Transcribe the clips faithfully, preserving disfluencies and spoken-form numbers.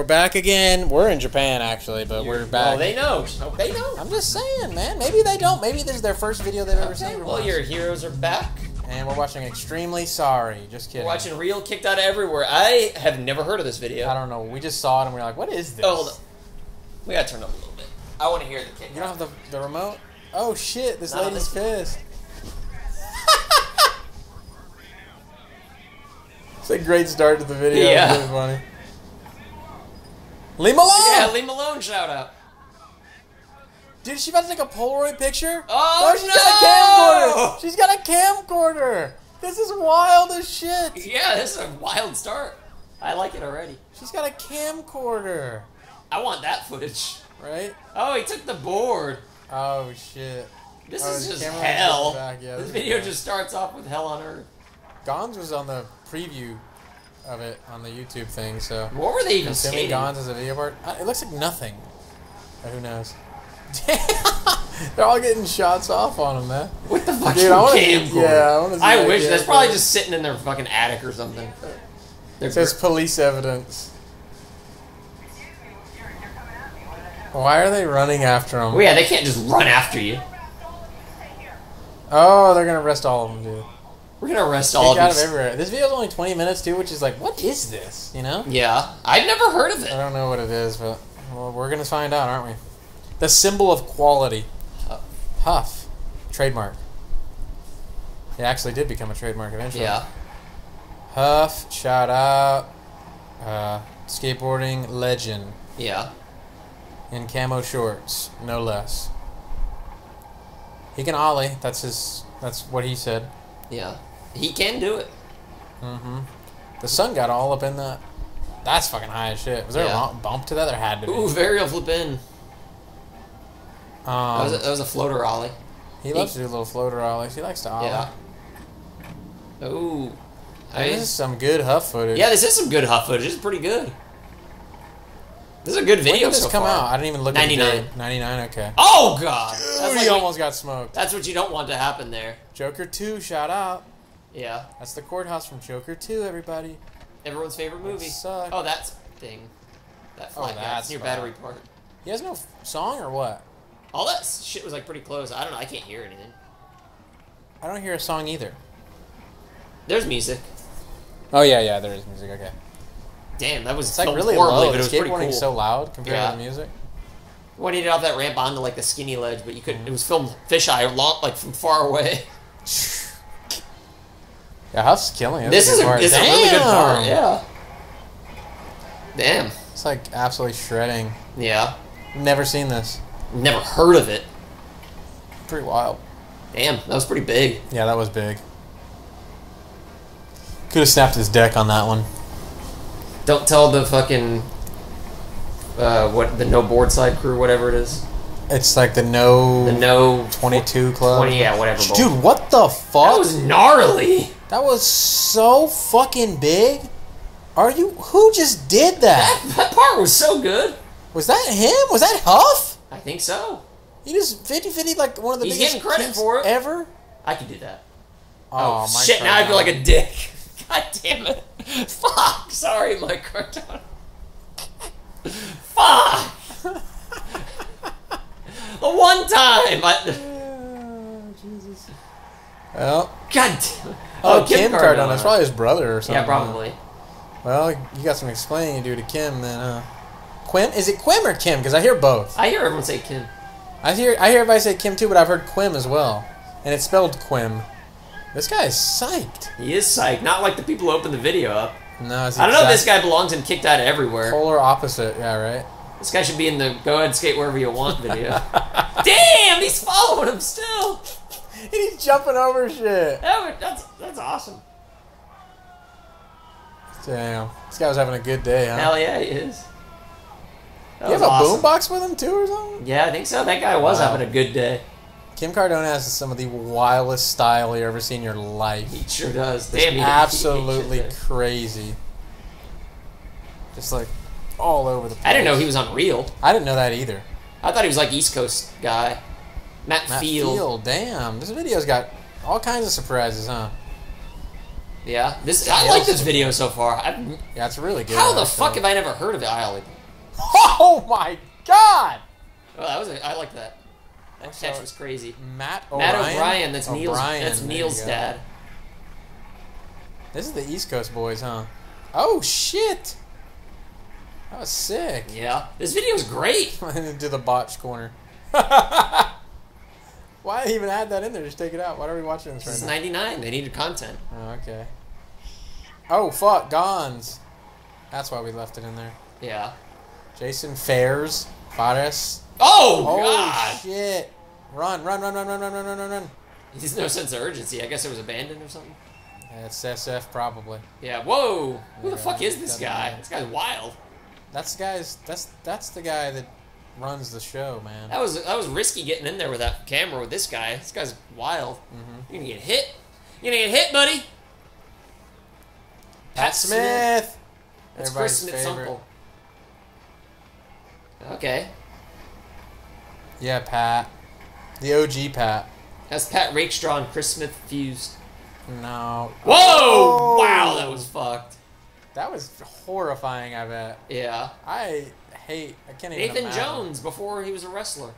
We're back again. We're in Japan, actually, but You're, we're back. Well, they know. They know. I'm just saying, man. Maybe they don't. Maybe this is their first video they've okay, ever seen. Well, watched. Your heroes are back. And we're watching Extremely Sorry. Just kidding. We're watching Real Kicked Out Everywhere. I have never heard of this video. I don't know. We just saw it, and we were like, what is this? Oh, hold on. We got to turn it up a little bit. I want to hear the kick. You don't have the, the remote? Oh, shit. This Not lady's pissed. It's a great start to the video. Yeah. It's really funny. Lee Malone! Yeah, Lee Malone shout out. Dude, is she about to take a Polaroid picture? Oh, oh she's no! got a camcorder! She's got a camcorder! This is wild as shit! Yeah, this is a wild start. I like it already. She's got a camcorder. I want that footage. Right? Oh, he took the board. Oh, shit. This oh, is just hell. Yeah, this, this video bad. just starts off with hell on earth. Gonz was on the preview of it on the YouTube thing, so... What were they even saying? Gonz as a video part? It looks like nothing. But who knows? They're all getting shots off on them, man. What the fuck? Dude, I wanna, camcorder? Yeah, I want to see I wish. That's probably just sitting in their fucking attic or something. It says police evidence. Why are they running after them? Well, yeah, they can't just run after you. Oh, they're going to arrest all of them, dude. We're going to arrest all of them. Everywhere. This video's only twenty minutes, too, which is like, what is this? You know? Yeah. I've never heard of it. I don't know what it is, but well, we're going to find out, aren't we? The symbol of quality. Huff. Trademark. It actually did become a trademark eventually. Yeah. Huff. Shout out. Uh, skateboarding legend. Yeah. In camo shorts, no less. He can ollie. That's his. That's what he said. Yeah, he can do it. Mm-hmm. The sun got all up in the. That's fucking high as shit. Was there yeah. a bump to that? There had to be. Ooh, varial flip in. Um, that, was a, that was a floater ollie. He loves he, to do little floater ollies. He likes to ollie. Yeah. Ooh. I mean, this is some good Huff footage. Yeah, this is some good Huff footage. It's pretty good. This is a good video. When did this so come far? out? I didn't even look at it. ninety-nine. ninety-nine, okay. Oh, God. Dude, like he almost got smoked. That's what you don't want to happen there. Joker two, shout out. Yeah. That's the courthouse from Joker two, everybody. Everyone's favorite movie. That oh, that's thing. That flat oh, guy. That's your battery part. He has no song or what? All that shit was like pretty close. I don't know. I can't hear anything. I don't hear a song either. There's music. Oh, yeah, yeah. There is music. Okay. Damn, that was it's like really horribly, low. But it was pretty cool. Skateboarding's so loud compared yeah. to the music. When he did off that ramp onto like the skinny ledge, but you couldn't. It was filmed fisheye, long, like from far away. Yeah, Huff's killing it. This is a, this Damn. a really good part. Yeah. Damn. It's like absolutely shredding. Yeah. Never seen this. Never heard of it. Pretty wild. Damn, that was pretty big. Yeah, that was big. Could have snapped his deck on that one. Don't tell the fucking, uh, what, the no board side crew, whatever it is. It's like the no... The no... twenty-two club? twenty, yeah, whatever. Bowl. Dude, what the fuck? That was gnarly! That was so fucking big. Are you... Who just did that? That, that part was so good. Was that him? Was that Huff? I think so. He just fifty fifty like one of the He's biggest getting credit for it. Ever? I could do that. Oh, oh my shit, now I feel like a dick. God damn it. Fuck! Sorry, Mike Cardona. Fuck! The one time! I... Yeah, Jesus. Well. God damn it. Oh, oh Quim Cardona. Cardona. It's probably his brother or something. Yeah, probably. Well, you got some explaining to do to Quim then, huh? Quim? Is it Quim or Quim? Because I hear both. I hear everyone say Quim. I hear, I hear everybody say Quim too, but I've heard Quim as well. And it's spelled Quim. This guy is psyched. He is psyched. Not like the people who opened the video up. No, it's I don't know if this guy belongs in Kicked Out Everywhere. Polar opposite, yeah, right? This guy should be in the Go Ahead Skate Wherever You Want video. Damn, he's following him still. And he's jumping over shit. That, that's, that's awesome. Damn. This guy was having a good day, huh? Hell yeah, he is. That you have awesome. a boombox with him too or something? Yeah, I think so. That guy was wow. having a good day. Quim Cardona has some of the wildest style you ever seen in your life. He sure does. Damn, he absolutely he crazy. Just like all over the place. I didn't know he was on Real. I didn't know that either. I thought he was like East Coast guy. Matt, Matt Field. Matt Field, damn. This video's got all kinds of surprises, huh? Yeah, this I like this video so far. I'm, yeah, it's really good. How the fuck have I never heard of it? I only... Oh my god! Well, that was a, I like that. That catch was crazy. Matt O'Brien. Matt O'Brien. That's Neil's. That's Neil's dad. This is the East Coast boys, huh? Oh shit! That was sick. Yeah, this video is great. Do the botch corner. Why even add that in there? Just take it out. Why are we watching this right now? It's ninety-nine. They needed content. Oh, okay. Oh, fuck. Gons. That's why we left it in there. Yeah. Jason Fairs. Fares. Oh, oh, God. Oh, shit. Run, run, run, run, run, run, run, run, run. There's no sense of urgency. I guess it was abandoned or something. Yeah, it's S F probably. Yeah, whoa. There Who the fuck is this guy? Matter. This guy's wild. That's the, guy's, that's, that's the guy that... runs the show, man. That was that was risky getting in there with that camera with this guy. This guy's wild. Mm-hmm. You're gonna get hit. You're gonna get hit, buddy. Pat, Pat Smith. Smith. That's Chris Smith's uncle. Okay. Yeah, Pat. The O G Pat. That's Pat Rakestraw and Chris Smith fused. No. Whoa! Oh. Wow, that was fucked. That was horrifying. I bet. Yeah. I. Hey, I can't even Nathan imagine. Jones before he was a wrestler.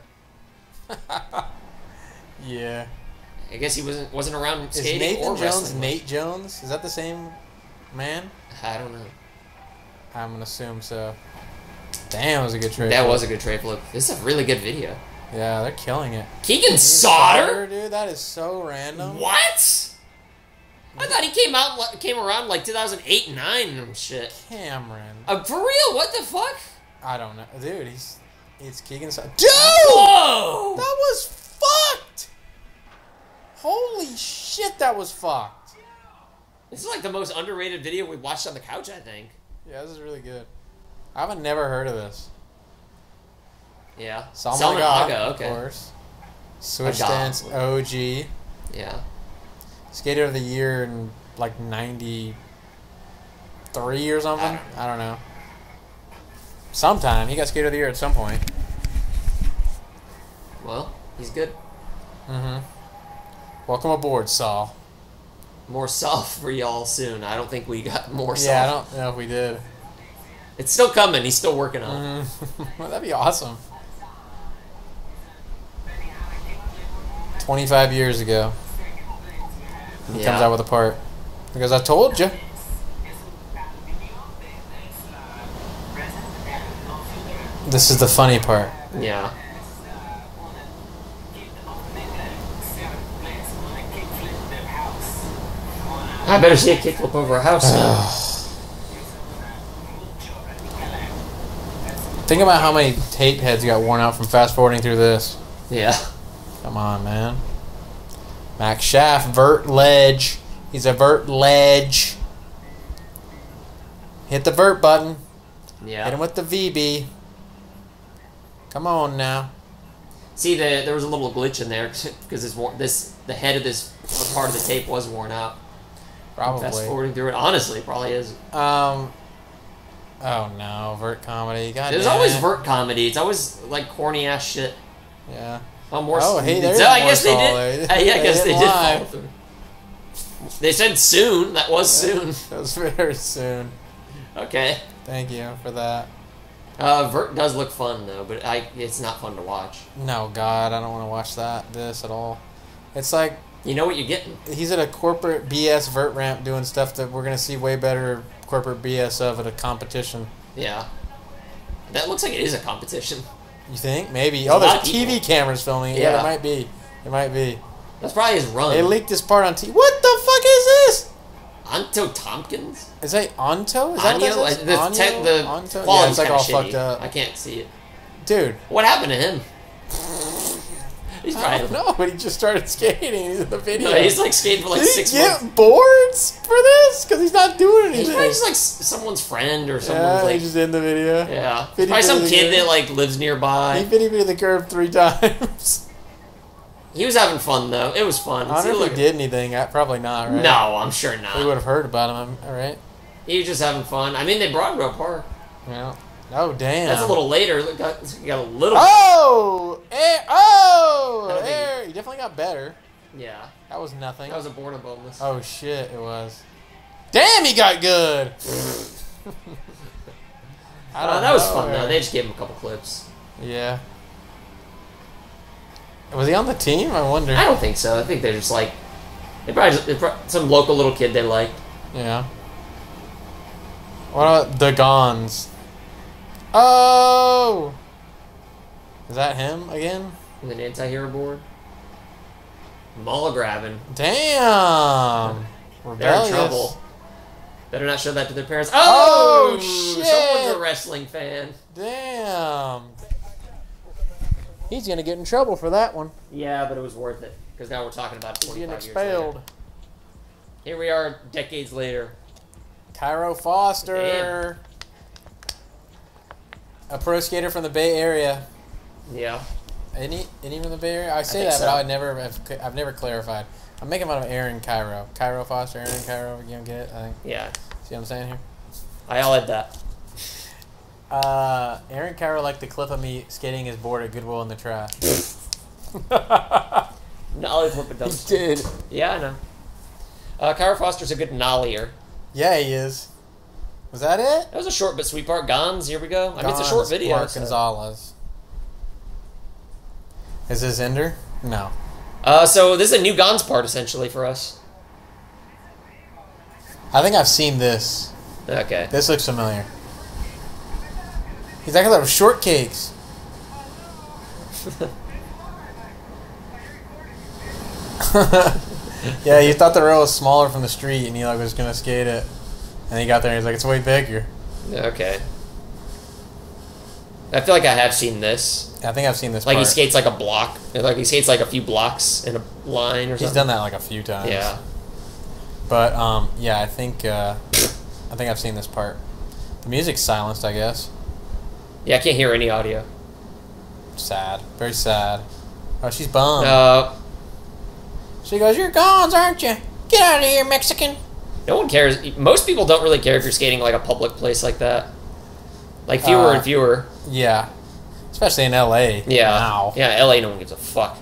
Yeah. I guess he wasn't wasn't around skating Is Nathan or Jones much. Nate Jones? Is that the same man? I don't know. I'm gonna assume so. Damn, that was a good trade. That flip. was a good trade flip. This is a really good video. Yeah, they're killing it. Keegan Sauter, dude, that is so random. What? I thought he came out came around like two thousand eight, nine and shit. Cameron. Uh, for real? What the fuck? I don't know. Dude, he's... It's Keegan Sauter. Dude! Whoa! That was fucked! Holy shit, that was fucked. This is like the most underrated video we watched on the couch, I think. Yeah, this is really good. I haven't never heard of this. Yeah. Salman Aga, okay. Of course. Switch Dance O G. Yeah. Skater of the Year in, like, ninety-three or something? I don't know. I don't know. Sometime. He got Skater of the Year at some point. Well, he's good. Mm-hmm. Welcome aboard, Saul. More Saul for y'all soon. I don't think we got more Saul. Yeah, I don't know if we did. It's still coming. He's still working on it. Mm-hmm. Well, that'd be awesome. twenty-five years ago. He yeah. comes out with a part. He goes, I told you. This is the funny part. Yeah. I better see a kickflip over a house now. Think about how many tape heads got worn out from fast forwarding through this. Yeah. Come on, man. Max Schaaf, vert ledge. He's a vert ledge. Hit the vert button. Yeah. Hit him with the V B. Come on now. See, the, there was a little glitch in there because this, this the head of this part of the tape was worn out. Probably. Fast forwarding through it, honestly, it probably is. Um. Oh no, vert comedy. God There's damn always it. vert comedy. It's always like corny ass shit. Yeah. Oh, more oh hey, there's so, I guess they did. Uh, yeah, I guess they, they did follow through. They said soon. That was yeah, soon. That was very soon. Okay. Thank you for that. Uh, Vert does look fun though, but I it's not fun to watch. No, God, I don't want to watch that this at all. It's like you know what you're getting. He's at a corporate B S Vert ramp doing stuff that we're gonna see way better corporate B S of at a competition. Yeah, that looks like it is a competition. You think? Maybe. There's oh, there's T V people. cameras filming. Yeah, yeah, it might be. It might be. That's probably his run. They leaked this part on T V. What the fuck is this? Anto Thompkins? Is that Anto? Is that Anto? The, Anto? the Anto? Yeah, it's like all shitty. fucked up. I can't see it. Dude. What happened to him? He's I don't know, but he just started skating. He's in the video. No, he's like skating for like Did six he months. Did get boards for this? Because he's not doing anything. He's probably just like someone's friend or someone's yeah, like... he's just in the video. Yeah. Fitty probably some kid curve. that like lives nearby. He fitty me the curve three times. He was having fun, though. It was fun. I wonder if he did anything. Probably not, right? No, I'm sure not. We would have heard about him, right? He was just having fun. I mean, they brought him to a park. Yeah. Oh, damn. That's a little later. It got, it got a little... Oh! Air, oh! Air. He definitely got better. Yeah. That was nothing. That was a border boneless. Oh, shit, it was. Damn, he got good. I don't uh, that know. was fun, though. They just gave him a couple clips. Yeah. Was he on the team? I wonder. I don't think so. I think they're just like... They probably just, they're some local little kid they liked. Yeah. What about the Gons? Oh! Is that him again? With an anti-hero board? Ball grabbing. Damn! Rebellious. They're in trouble. Better not show that to their parents. Oh, oh shit! Someone's a wrestling fan. Damn. He's gonna get in trouble for that one. Yeah, but it was worth it because now we're talking about twenty-five years expelled. Later. Here we are, decades later. Cairo Foster, damn. A pro skater from the Bay Area. Yeah. Any, any from the Bay Area? I say I that, so. but I would never have. I've never clarified. I'm making fun of Aaron Kyra. Cairo Foster, Aaron Kyra, you don't get it? I think. Yeah. See what I'm saying here? I all had that. Uh, Aaron Kyra liked the clip of me skating his board at Goodwill in the trash. Nollie flip a dumpster. He did. Yeah, I know. Uh, Cairo Foster's a good nollier. Yeah, he is. Was that it? That was a short but sweet part. Gons, here we go. Gons, I mean, it's a short video. Mark so. Gonzalez. Is this Ender? No. Uh, so this is a new Gons part, essentially, for us. I think I've seen this. Okay. This looks familiar. He's acting like shortcakes. Yeah, you thought the rail was smaller from the street, and he like was gonna skate it, and he got there, and he's like, "It's way bigger." Okay. I feel like I have seen this. I think I've seen this Like part. He skates like a block. Like he skates like a few blocks in a line or He's something. He's done that like a few times. Yeah. But, um, yeah, I think, uh, I think I've seen this part. The music's silenced, I guess. Yeah, I can't hear any audio. Sad. Very sad. Oh, she's bummed. Uh, she goes, "You're Gons, aren't you? Get out of here, Mexican." No one cares. Most people don't really care if you're skating like a public place like that. Like fewer uh, and fewer. Yeah. Especially in L A Yeah. Wow. Yeah, L A no one gives a fuck.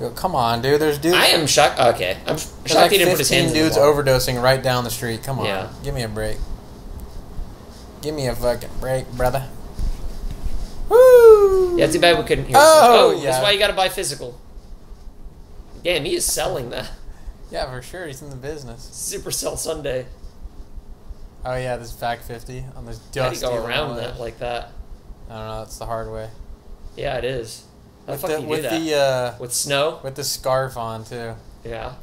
Yo, come on, dude. There's dudes. I am shocked. Okay. I'm shocked like he didn't put his hands in the dudes overdosing right down the street. Come on. Yeah. Give me a break. Give me a fucking break, brother. Woo! Yeah, too bad we couldn't hear Oh, oh yeah. That's why you gotta buy physical. Damn, he is selling that. Yeah, for sure. He's in the business. Supercell Sunday. Oh, yeah, this back fifty on this dusty. How do you go around that like that? I don't know. That's the hard way. Yeah, it is. How with the fuck the, you with do that? The, uh, with snow? With the scarf on, too. Yeah.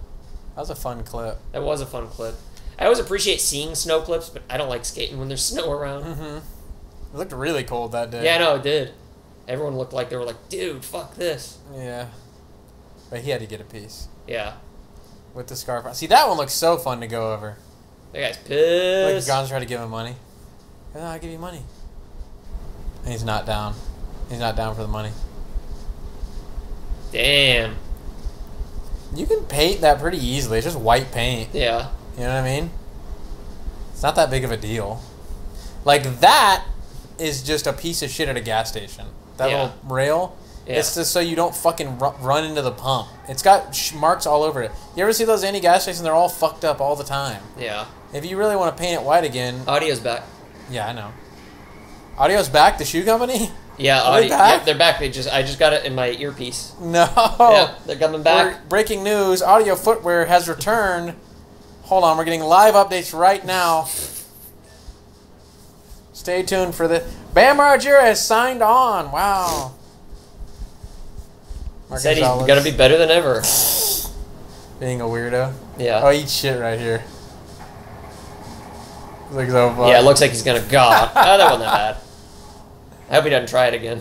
That was a fun clip. That was a fun clip. I always appreciate seeing snow clips, but I don't like skating when there's snow around. Mm-hmm. It looked really cold that day. Yeah, I know, it did. Everyone looked like they were like, "Dude, fuck this." Yeah. But he had to get a piece. Yeah. With the scarf on. See, that one looks so fun to go over. That guy's pissed. Like, Gon's trying to give him money. "No, I'll give you money." And he's not down. He's not down for the money. Damn. You can paint that pretty easily. It's just white paint. Yeah. You know what I mean? It's not that big of a deal. Like, that is just a piece of shit at a gas station. That yeah. little rail, yeah. it's just so you don't fucking run into the pump. It's got marks all over it. You ever see those anti-gas stations? They're all fucked up all the time. Yeah. If you really want to paint it white again... Audio's back. Yeah, I know. Audio's back, the shoe company? Yeah, Audio. They back? Yep, they're back. They just I just got it in my earpiece. No. Yeah, they're coming back. We're, breaking news, Audio Footwear has returned. Hold on, we're getting live updates right now. Stay tuned for the... Bam Margera has signed on. Wow. He said he's going to be better than ever. Being a weirdo. Yeah. Oh, eat shit right here. Like so fun. Yeah, it looks like he's going to... God. Oh, that wasn't that bad. I hope he doesn't try it again.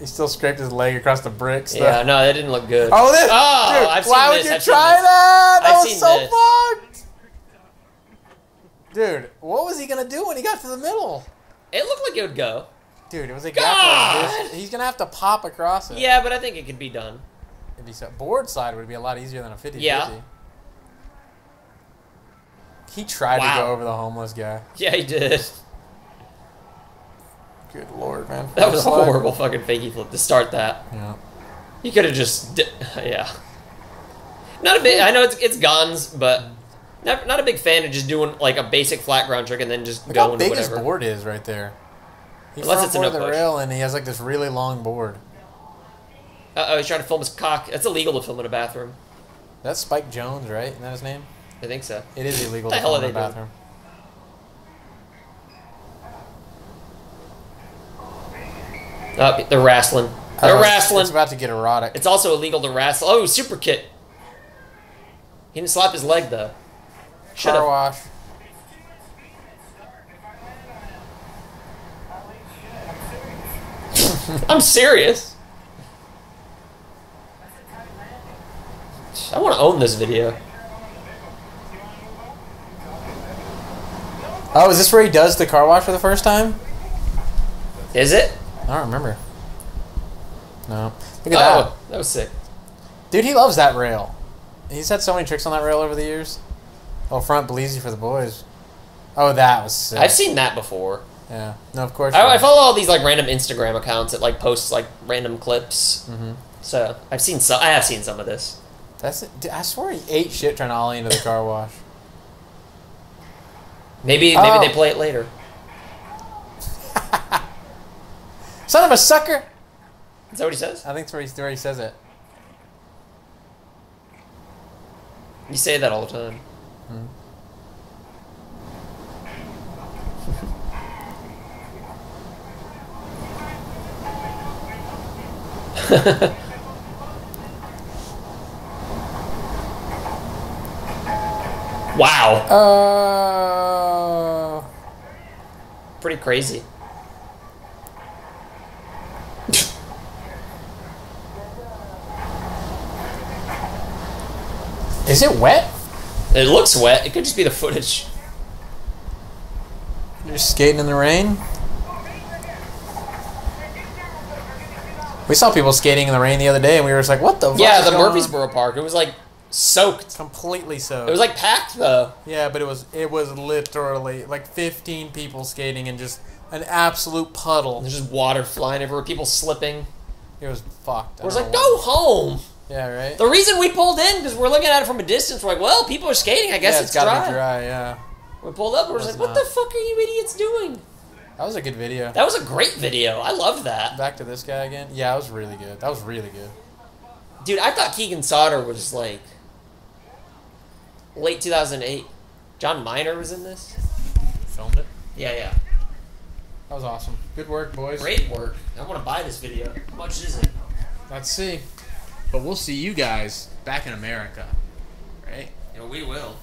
He still scraped his leg across the bricks. Though. Yeah, no, that didn't look good. Oh, this! Oh, dude, I've why seen would this. you I've try that? That I've was so this. fucked! Dude, what was he going to do when he got to the middle? It looked like it would go. Dude, it was a gap like this. He's going to have to pop across it. Yeah, but I think it could be done. It'd be so, board side would be a lot easier than a fifty fifty. Yeah. He tried wow. to go over the homeless guy. Yeah, he did. Good lord, man. That was a horrible fucking fakie flip to start that. Yeah. He could have just... Yeah. Not a bit... I know it's it's Gons, but Not, not a big fan of just doing like a basic flat ground trick and then just Look going how big to whatever. His board is right there. He's Unless it's a no the push. Rail and he has like this really long board. Uh oh, he's trying to film his cock. That's illegal to film in a bathroom. That's Spike Jones, right? Isn't that his name? I think so. It is illegal to film in a bathroom. Doing? Oh, they're wrestling. They're uh, wrestling. It's about to get erotic. It's also illegal to wrestle. Oh, super kick. He didn't slap his leg, though. Shut up. Wash. I'm serious. I want to own this video. Oh, is this where he does the car wash for the first time? Is it? I don't remember. No. Look at that. Oh, that was sick. Dude, he loves that rail. He's had so many tricks on that rail over the years. Oh, front Bleezy for the boys. Oh, that was sick. I've seen that before. Yeah. No, of course. I, I follow all these like random Instagram accounts that like post like random clips. Mm-hmm. So I've seen some. I have seen some of this. That's it. Dude, I swear he ate shit trying to ollie into the car wash. Maybe oh. maybe they play it later. Son of a sucker! Is that what he says? I think that's where he, where he says it. You say that all the time. Hmm. Wow. Oh. Uh... Pretty crazy. Is it wet? It looks wet. It could just be the footage. You're skating in the rain? We saw people skating in the rain the other day, and we were just like, what the fuck? Yeah, the Murfreesboro Park. It was like soaked. Completely soaked. It was like packed, though. Yeah, but it was it was literally like fifteen people skating in just an absolute puddle. There's just water flying everywhere, people slipping. It was fucked. It was like, go home. Yeah, right? The reason we pulled in, because we're looking at it from a distance, we're like, well, people are skating, I guess yeah, it's, it's gotta dry. Be dry, yeah. We pulled up, we're just like, not. What the fuck are you idiots doing? That was a good video. That was a great video. I love that. Back to this guy again. Yeah, that was really good. That was really good. Dude, I thought Keegan Sauter was, like, late two thousand eight. John Miner was in this. Filmed it? Yeah, yeah. That was awesome. Good work, boys. Great work. I want to buy this video. How much is it? Let's see. But we'll see you guys back in America, right? Yeah, we will.